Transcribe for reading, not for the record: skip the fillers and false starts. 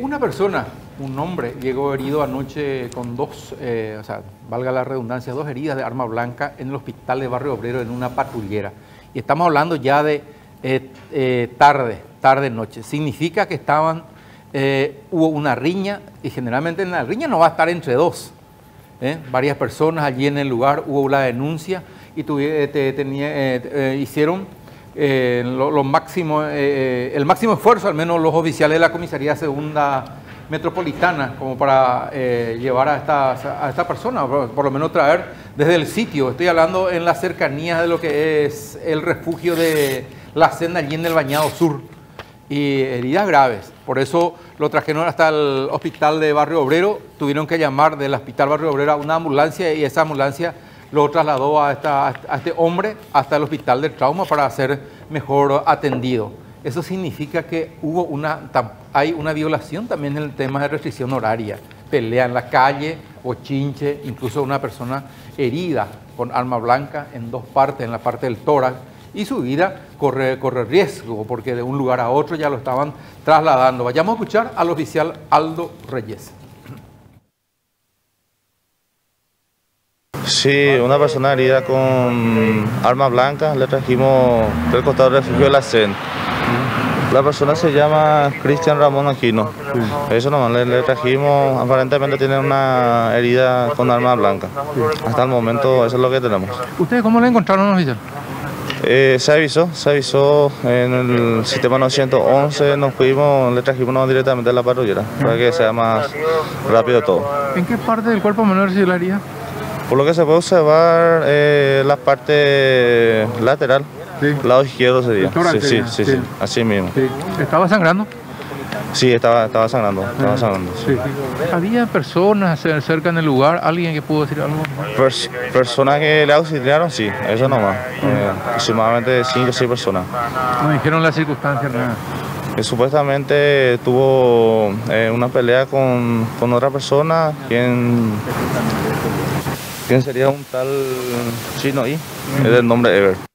Una persona, un hombre, llegó herido anoche con dos heridas de arma blanca en el hospital de Barrio Obrero en una patrullera. Y estamos hablando ya de tarde-noche. Significa que hubo una riña, y generalmente en la riña no va a estar entre dos. Varias personas allí en el lugar, hubo la denuncia y hicieron el máximo esfuerzo, al menos los oficiales de la Comisaría Segunda Metropolitana, como para llevar a esta persona, por lo menos traer desde el sitio. Estoy hablando en las cercanías de lo que es el refugio de la CEN allí en el Bañado Sur, y heridas graves. Por eso lo trajeron hasta el hospital de Barrio Obrero, tuvieron que llamar del hospital Barrio Obrero a una ambulancia, y esa ambulancia lo trasladó a este hombre hasta el hospital de trauma para ser mejor atendido. Eso significa que hay una violación también en el tema de restricción horaria. Pelea en la calle, bochinche, incluso una persona herida con arma blanca en dos partes, en la parte del tórax, y su vida corre riesgo porque de un lugar a otro ya lo estaban trasladando. Vayamos a escuchar al oficial Aldo Reyes. Sí, una persona herida con arma blanca le trajimos del costado del refugio de la CEN. La persona se llama Cristian Ramón Aquino. Sí. Eso nomás le trajimos, aparentemente tiene una herida con arma blanca. Sí. Hasta el momento eso es lo que tenemos. ¿Ustedes cómo le encontraron, oficial? Se avisó en el sistema 911, nos fuimos, le trajimos directamente a la patrullera para que sea más rápido todo. ¿En qué parte del cuerpo menor se la herida? Por lo que se puede observar, la parte lateral, sí. Lado izquierdo sería. Sí, así mismo. Sí. ¿Estaba sangrando? Sí, estaba sangrando. Sí. Sí. ¿Había personas cerca en el lugar? ¿Alguien que pudo decir algo? Personas que le auxiliaron, sí, eso nomás. Aproximadamente 5 o 6 personas. ¿No dijeron las circunstancias? Nada. Supuestamente tuvo una pelea con otra persona, quien sería un tal Chino I, es el nombre Ever.